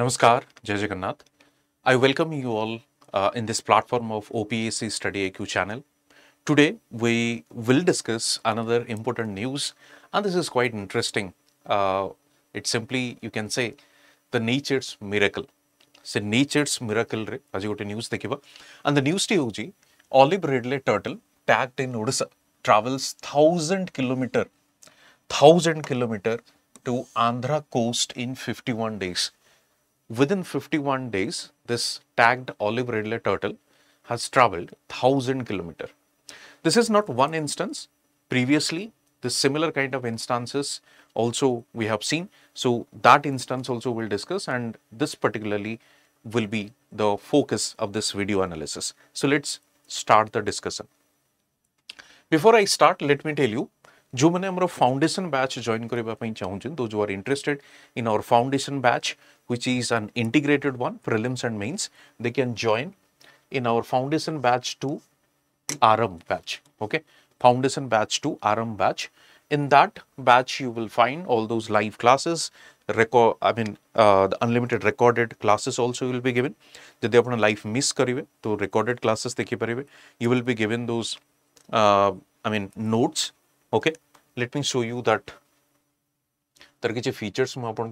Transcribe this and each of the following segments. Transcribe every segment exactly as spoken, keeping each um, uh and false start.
Namaskar, Jai Jagannath. I welcome you all uh, in this platform of O P S C Study I Q channel. Today, we will discuss another important news, and this is quite interesting. Uh, it's simply, you can say, the nature's miracle. So, nature's miracle, as you go to news, and the news to you, Olive Ridley turtle tagged in Odisha travels one thousand kilometers. one thousand kilometers to Andhra coast in fifty-one days. Within fifty-one days, this tagged Olive Ridley turtle has traveled one thousand kilometers. This is not one instance. Previously, the similar kind of instances also we have seen. So, that instance also we'll discuss, and this particularly will be the focus of this video analysis. So, let's start the discussion. Before I start, let me tell you, जो मैंने हमारा foundation batch join करेबा पई चाहुचिन, those who are interested in our foundation batch, which is an integrated one, prelims and mains, they can join in our foundation batch to R M batch. Okay, foundation batch to R M batch. In that batch, you will find all those live classes. Record, I mean, uh, the unlimited recorded classes also will be given. Jodi apna live miss karibe, to recorded classes dekhi paribe. You will be given those, uh, I mean, notes. Okay, let me show you that there are features we have. It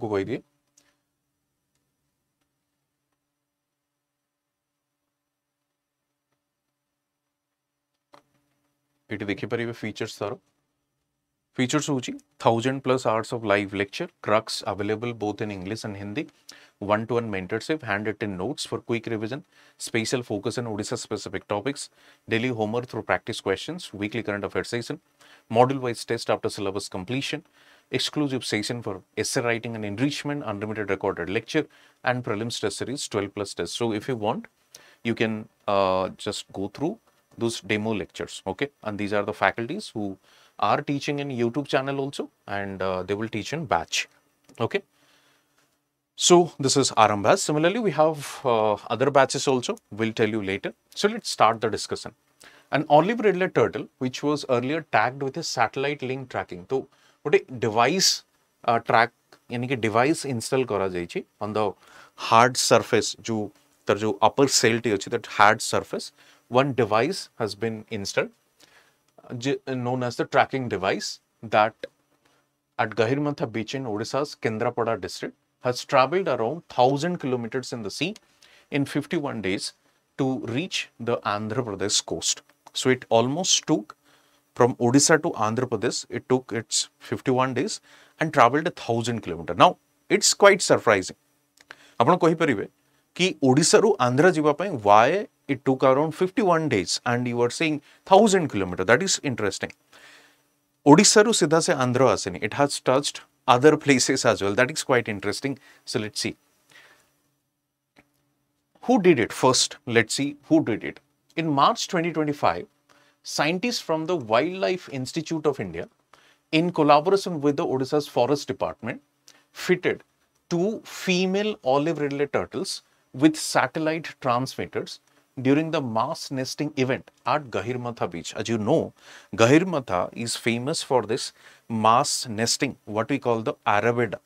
is features features thousand plus hours of live lecture, crux available both in English and Hindi, one-to-one mentorship, handwritten notes for quick revision, spatial focus on Odisha-specific topics, daily homework through practice questions, weekly current affairs session, module-wise test after syllabus completion, exclusive session for essay writing and enrichment, unlimited recorded lecture, and prelims test series twelve plus test. So, if you want, you can uh, just go through those demo lectures, okay? And these are the faculties who are teaching in YouTube channel also, and uh, they will teach in batch, okay? So, this is R M batch. Similarly, we have uh, other batches also, we'll tell you later. So, let's start the discussion. An Olive Ridley turtle, which was earlier tagged with a satellite link tracking. So, what a device uh, track, yani ke device install kara jaichi on the hard surface, jo, tar jo upper shell te hochi, that hard surface, one device has been installed, uh, known as the tracking device, that at Gahirmatha beach in Odisha's Kendrapada district has traveled around one thousand kilometers in the sea in fifty-one days to reach the Andhra Pradesh coast. So, it almost took from Odisha to Andhra Pradesh, it took its fifty-one days and traveled a thousand kilometer. Now, it's quite surprising. Apna kohi paribe ki Odisha ru Andhra jiba pai why it took around fifty-one days and you are saying thousand kilometer. That is interesting. Odisha ru sidha se Andhra asini. It has touched other places as well. That is quite interesting. So, let's see. Who did it? First, let's see who did it. In March twenty twenty-five, scientists from the Wildlife Institute of India, in collaboration with the Odisha's Forest Department, fitted two female Olive Ridley turtles with satellite transmitters during the mass nesting event at Gahirmatha beach. As you know, Gahirmatha is famous for this mass nesting, what we call the Arribada,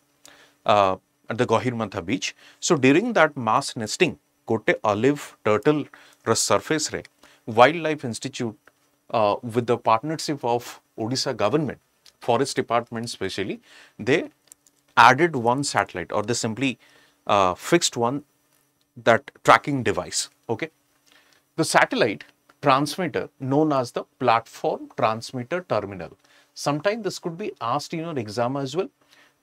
uh, at the Gahirmatha beach. So, during that mass nesting, Gote Olive Turtle Surface Re, Wildlife Institute uh, with the partnership of Odisha government, Forest Department specially, they added one satellite, or they simply uh, fixed one, that tracking device. Okay, the satellite transmitter known as the Platform Transmitter Terminal. Sometimes this could be asked in your exam as well.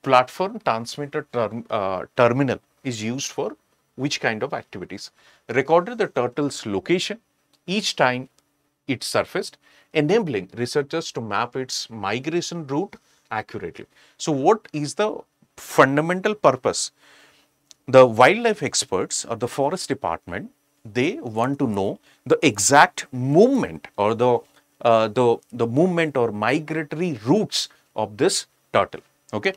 Platform Transmitter term, uh, Terminal is used for which kind of activities? Recorded the turtle's location each time it surfaced, enabling researchers to map its migration route accurately. So, what is the fundamental purpose? The wildlife experts or the forest department, they want to know the exact movement or the uh, the the movement or migratory routes of this turtle. Okay.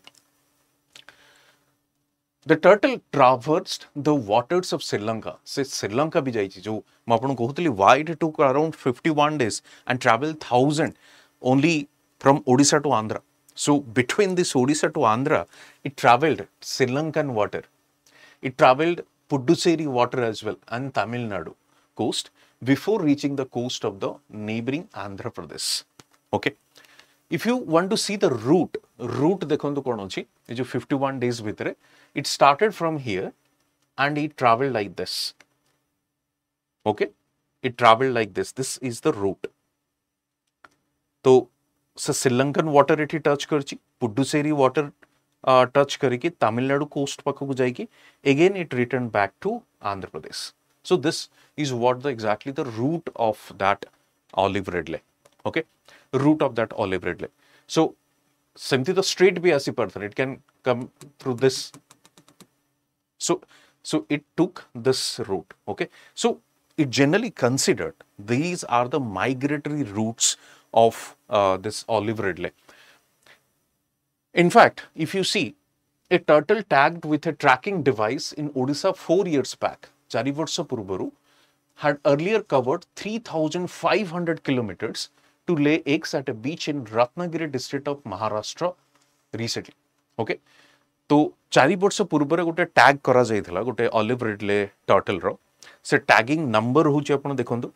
The turtle traversed the waters of Sri Lanka. So, Sri Lanka bhi jaichi, jo ma apan kohutli why it took around fifty-one days and traveled one thousand only from Odisha to Andhra. So, between this Odisha to Andhra, it traveled Sri Lankan water. It travelled Puducherry water as well and Tamil Nadu coast before reaching the coast of the neighbouring Andhra Pradesh. Okay. If you want to see the route, route dekhantu kon hochi, jo fifty-one days bhitare, it started from here and it travelled like this. Okay. It travelled like this. This is the route. So, Sri Lankan water it touch karchi, Puducherry water uh, touch kariki, Tamil Nadu coast pakku jayegi. Again, it returned back to Andhra Pradesh. So, this is what the exactly the route of that Olive Ridley. Okay, route of that Olive Ridley. So, simply the straight be asi parthar. It can come through this. So, so it took this route. Okay, so it generally considered these are the migratory routes of uh, this Olive Ridley. In fact, if you see a turtle tagged with a tracking device in Odisha four years back, Charivarsha Purbaru, had earlier covered three thousand five hundred kilometers to lay eggs at a beach in Ratnagiri district of Maharashtra recently. Okay. So, Charivarsha Purbaru got a tag kara jaithila, got a Olive Ridley turtle ro. So, tagging number hoche apna dekhandu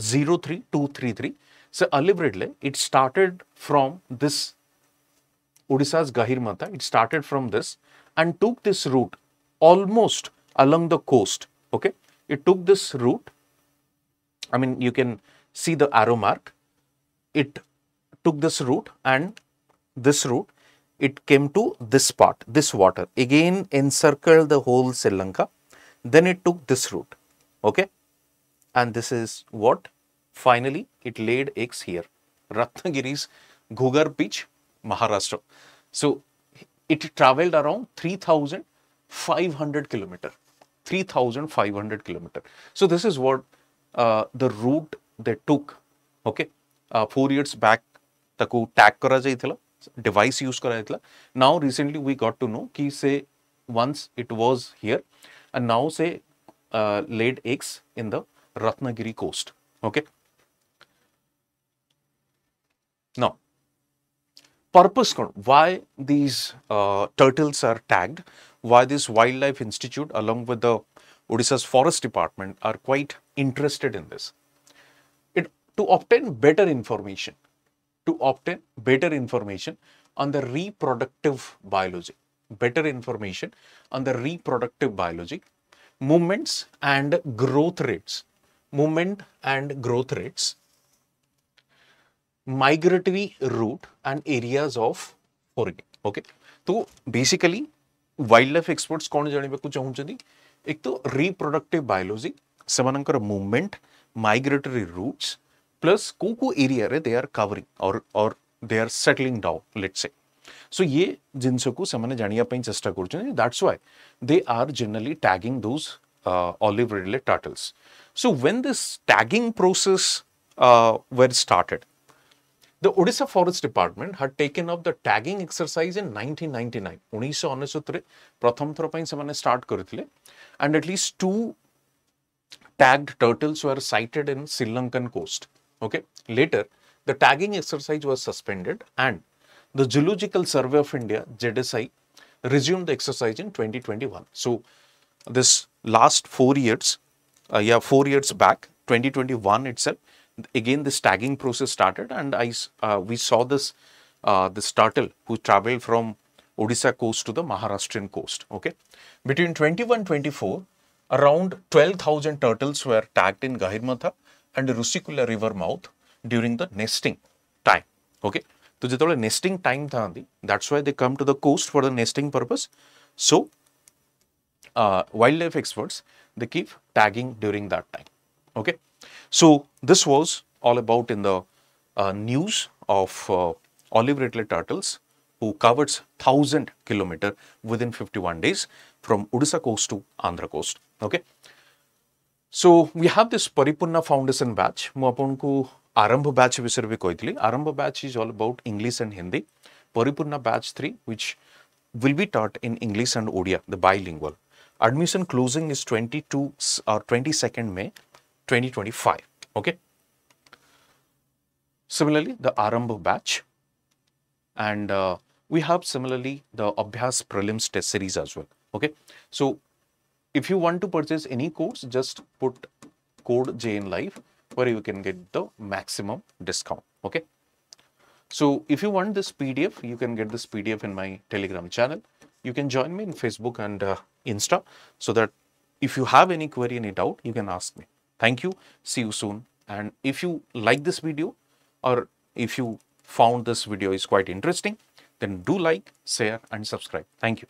zero three two three three. So, Olive Ridley, it started from this Odisha's Gahirmatha, it started from this and took this route almost along the coast. Okay, it took this route. I mean, you can see the arrow mark. It took this route and this route. It came to this part, this water. Again, encircled the whole Sri Lanka. Then it took this route. Okay, and this is what? Finally, it laid eggs here, Ratnagiri's Ghugar beach, Maharashtra. So, it travelled around three thousand five hundred kilometers, three thousand five hundred kilometers. So, this is what uh, the route they took, okay, uh, four years back, taku tag kara jaithila, device use kara jaithila. Now, recently we got to know ki say once it was here and now say uh, laid eggs in the Ratnagiri coast, okay. Now, purpose, why these uh, turtles are tagged, why this Wildlife Institute along with the Odisha's Forest Department are quite interested in this. It to obtain better information, to obtain better information on the reproductive biology, better information on the reproductive biology, movements and growth rates, movement and growth rates, migratory route and areas of foraging. Okay. So basically, wildlife experts कौन जाने में कुछ होंगे एक तो reproductive biology, समानांतर movement, migratory routes, plus cocoa area ray they are covering और और they are settling down, let's say. So ये जिनसों को समाने जानिया पे इंचस्टा कर चुके हैं. That's why they are generally tagging those uh, Olive Ridley turtles. So when this tagging process uh, were started, the Odisha Forest Department had taken up the tagging exercise in nineteen ninety-nine. nineteen ninety-nine, pratham thara pai samane start karithile, and at least two tagged turtles were sighted in Sri Lankan coast. Okay. Later, the tagging exercise was suspended, and the Geological Survey of India (J S I) resumed the exercise in twenty twenty-one. So, this last four years, uh, yeah, four years back, twenty twenty-one itself. Again, this tagging process started, and I uh, we saw this uh, this turtle who travelled from Odisha coast to the Maharashtrian coast. Okay, between twenty-one twenty-four, around twelve thousand turtles were tagged in Gahirmatha and Rushikulya river mouth during the nesting time. Okay, so jitole nesting time thaandi, that's why they come to the coast for the nesting purpose. So, uh, wildlife experts they keep tagging during that time. Okay. So, this was all about in the uh, news of uh, Olive Ridley turtles who covers one thousand kilometers within fifty-one days from Odisha coast to Andhra coast. Okay. So, we have this Paripurna Foundation batch. I will Arambha batch. Arambha batch is all about English and Hindi. Paripurna batch three, which will be taught in English and Odia, the bilingual. Admission closing is twenty-second May. twenty twenty-five. Okay. Similarly, the Arambha batch, and uh, we have similarly the Abhyas prelims test series as well. Okay. So If you want to purchase any course, just put code J N live where you can get the maximum discount. Okay. So if you want this P D F, you can get this P D F in my Telegram channel. You can join me in Facebook and uh, Insta, so that if you have any query, any doubt, you can ask me. Thank you. See you soon. And if you like this video, or if you found this video is quite interesting, then do like, share and subscribe. Thank you.